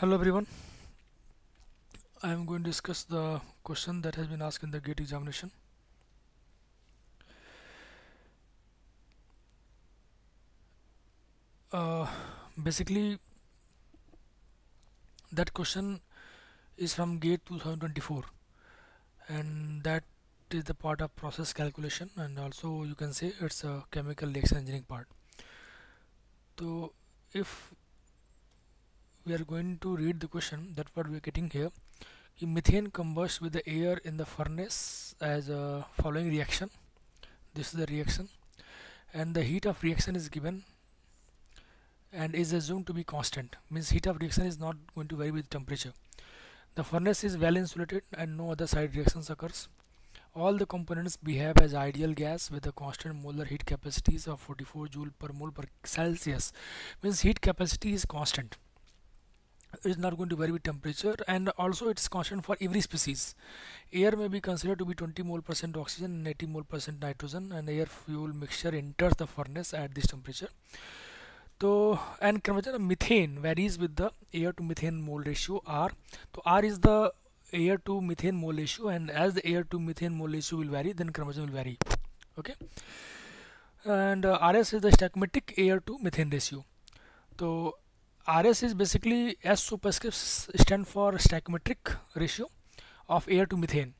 Hello everyone, I am going to discuss the question that has been asked in the GATE examination. Basically that question is from GATE 2024 and that is the part of process calculation, and also you can say it's a chemical reaction engineering part. So if we are going to read the question, that's what we are getting here. Methane combusts with the air in the furnace as a following reaction. This is the reaction, and the heat of reaction is given and is assumed to be constant. Means heat of reaction is not going to vary with temperature. The furnace is well insulated and no other side reactions occurs. All the components behave as ideal gas with a constant molar heat capacities of 44 joule per mole per Celsius. Means heat capacity is constant. Is not going to vary with temperature, and also it's constant for every species. Air may be considered to be 20 mol% oxygen and 80 mol% nitrogen, and air fuel mixture enters the furnace at this temperature. So, and conversion of methane varies with the air to methane mole ratio R. So R is the air to methane mole ratio, and as the air to methane mole ratio will vary, then conversion will vary. Okay, and RS is the stoichiometric air to methane ratio. So RS is basically, S superscripts stand for stoichiometric ratio of air to methane,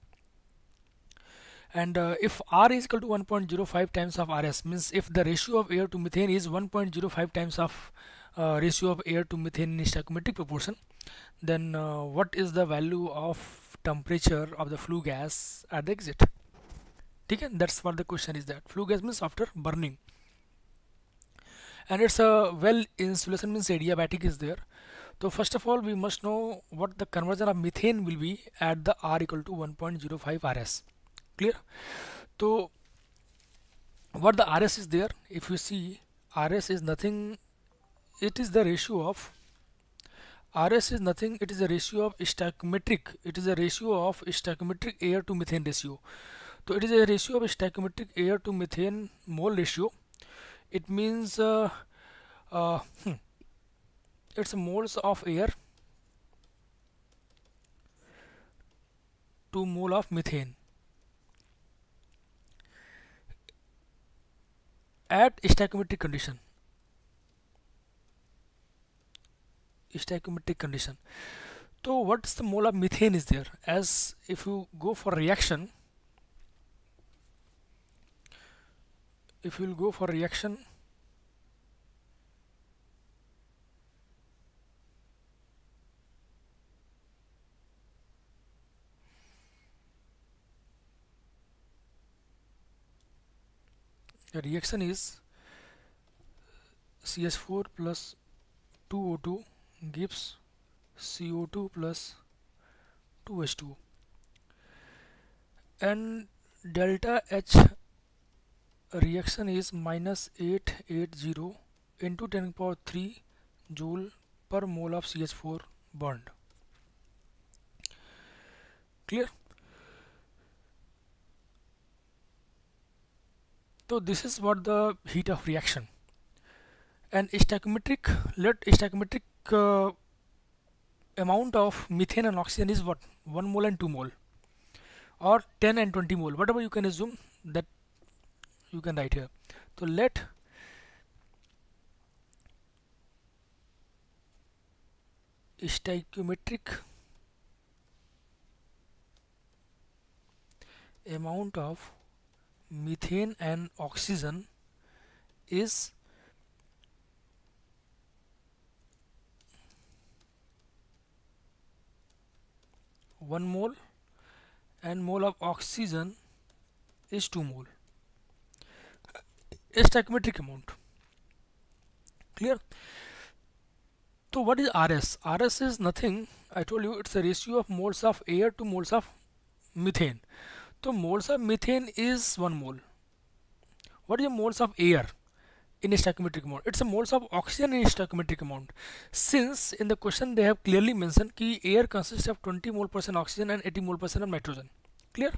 and if R is equal to 1.05 times of RS, means if the ratio of air to methane is 1.05 times of ratio of air to methane in stoichiometric proportion, then what is the value of temperature of the flue gas at the exit? Okay, that's what the question is, that flue gas means after burning. And it's a well insulation, means adiabatic is there. So first of all we must know what the conversion of methane will be at the R equal to 1.05 RS. Clear? So what the RS is there, if you see, RS is nothing, it is the ratio of stoichiometric air to methane ratio. So it is a ratio of stoichiometric air to methane mole ratio. It means it's moles of air to mole of methane at stoichiometric condition. So what's the mole of methane is there? As if you go for reaction, the reaction is CH4 plus 2O2 gives CO2 plus 2H2, and delta H reaction is minus 880 into 10 power 3 joule per mole of CH4 burned. Clear? So this is what the heat of reaction, and stoichiometric amount of methane and oxygen is what? 1 mole and 2 mole, or 10 and 20 mole, whatever you can assume, that you can write here. So let stoichiometric amount of methane and oxygen is one mole, and mole of oxygen is 2 mole. Stoichiometric amount. Clear? So what is RS? RS is nothing, I told you, it's a ratio of moles of air to moles of methane. So moles of methane is 1 mole. What is the moles of air in a stoichiometric amount? It's a moles of oxygen in a stoichiometric amount, since in the question they have clearly mentioned that air consists of 20 mol% oxygen and 80 mol% of nitrogen. Clear?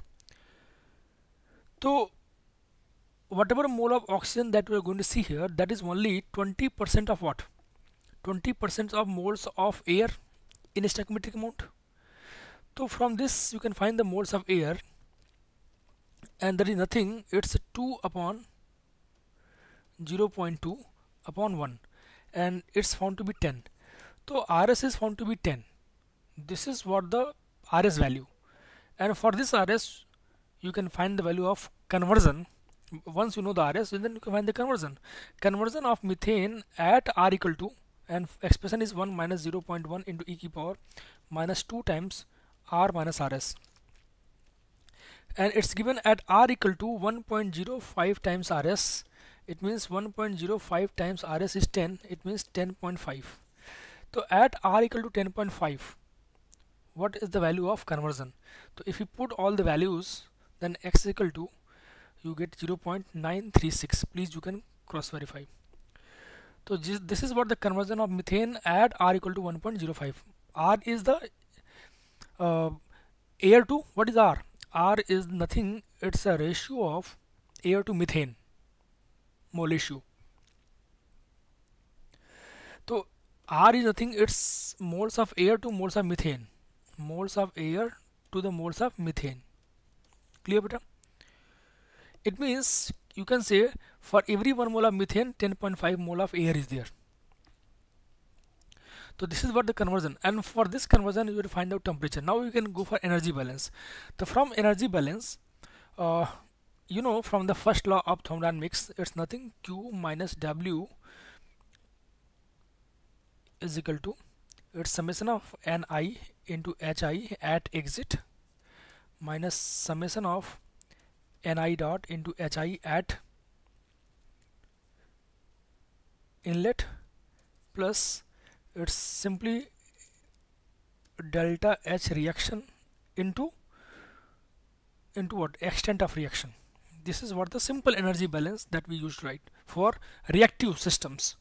So whatever mole of oxygen that we are going to see here, that is only 20% of what? 20% of moles of air in a stoichiometric amount. So from this you can find the moles of air, and there is nothing, it's 2 upon 0.2 upon 1, and it's found to be 10. So RS is found to be 10. This is what the RS value, and for this RS you can find the value of conversion. Once you know the RS, then you can find the conversion of methane at R equal to, and expression is 1 minus 0.1 into e ki power minus 2 times R minus RS, and it's given at R equal to 1.05 times RS. It means 1.05 times RS is 10, it means 10.5. So at R equal to 10.5, what is the value of conversion? So if you put all the values, then X equal to, you get 0.936. Please, you can cross verify. So this is what the conversion of methane at R equal to 1.05. R is the air to, what is R? R is nothing, it's a ratio of air to methane, mole ratio. So R is nothing, it's moles of air to moles of methane, moles of air to the moles of methane. Clear, beta? It means you can say for every 1 mole of methane, 10.5 mole of air is there. So this is what the conversion, and for this conversion you will find out temperature. Now you can go for energy balance. So from energy balance, you know, from the first law of thermodynamics, it's nothing, Q minus W is equal to, it's summation of NI into HI at exit minus summation of NI dot into HI at inlet, plus it's simply delta H reaction into what, extent of reaction. This is what the simple energy balance that we used to write for reactive systems.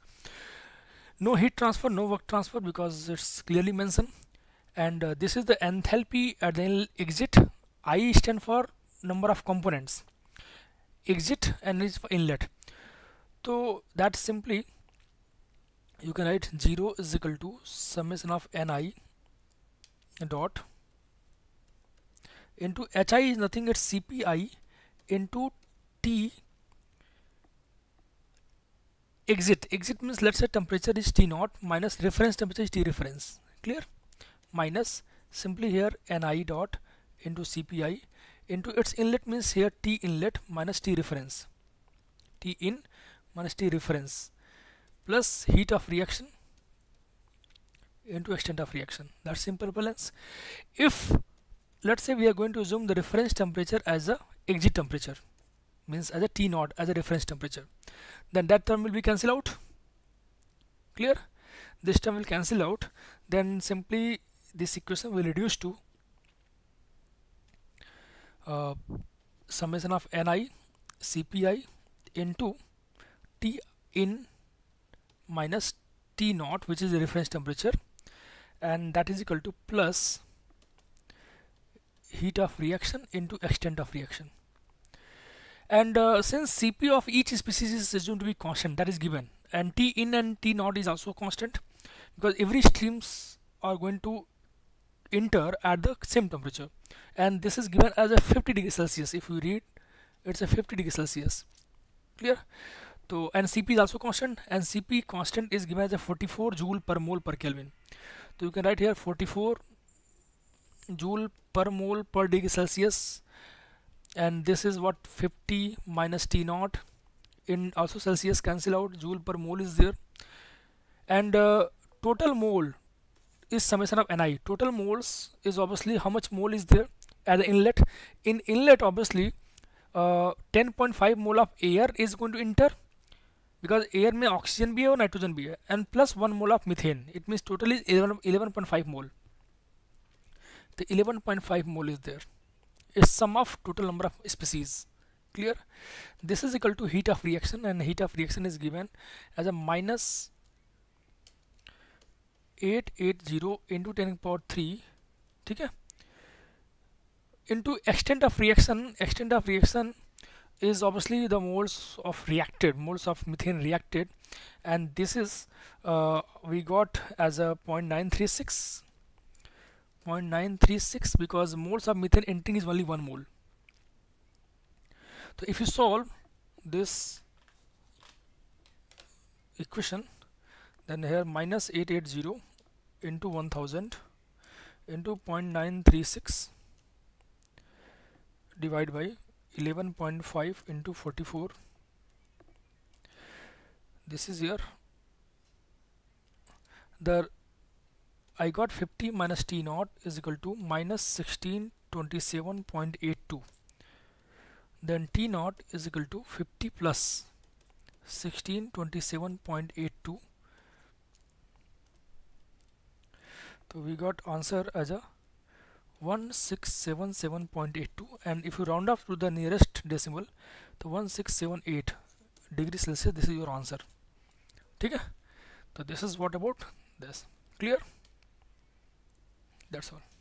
No heat transfer, no work transfer, because it's clearly mentioned. And this is the enthalpy at the exit. I stand for number of components, exit and is for inlet. So that simply you can write 0 is equal to summation of NI dot into HI is nothing, it's CPI into T exit. Exit means, let's say temperature is T0 minus reference temperature is T reference. Clear? Minus simply here NI dot into CPI into its inlet, means here T inlet minus T reference, T in minus T reference, plus heat of reaction into extent of reaction. That's simple balance. If let's say we are going to assume the reference temperature as a exit temperature, means as a T0 as a reference temperature, then that term will be cancelled out. Clear? This term will cancel out, then simply this equation will reduce to summation of NI CPI into T in minus T0, which is the reference temperature, and that is equal to plus heat of reaction into extent of reaction. And since CP of each species is assumed to be constant, that is given, and T in and T0 is also constant, because every streams are going to enter at the same temperature, and this is given as a 50 degrees Celsius. If you read, it's a 50 degrees Celsius. Clear? So, and CP is also constant, and CP constant is given as a 44 joule per mole per Kelvin. So you can write here 44 joule per mole per degree Celsius, and this is what 50 minus T0 in also Celsius cancel out, joule per mole is there. And total mole is summation of NI. Total moles is obviously how much mole is there at the inlet. In inlet, obviously 10.5 mole of air is going to enter, because air may oxygen be or nitrogen be, and plus 1 mole of methane. It means total is 11.5 mole. The 11.5 mole is there. It's sum of total number of species. Clear? This is equal to heat of reaction, and heat of reaction is given as a minus 880 into 10 power 3, okay, into extent of reaction. Extent of reaction is obviously the moles of reacted, moles of methane reacted, and this is we got as a 0.936, 0.936 because moles of methane entering is only 1 mole. So if you solve this equation, then here minus 880 into 1000 into 0.936 divided by 11.5 into 44. This is here. The I got 50 minus T naught is equal to minus 1627.82. Then T naught is equal to 50 plus 1627.82. So we got answer as a 1677.82, and if you round up to the nearest decimal, so 1678 degrees Celsius. This is your answer. Okay? So this is what about this. Clear? That's all.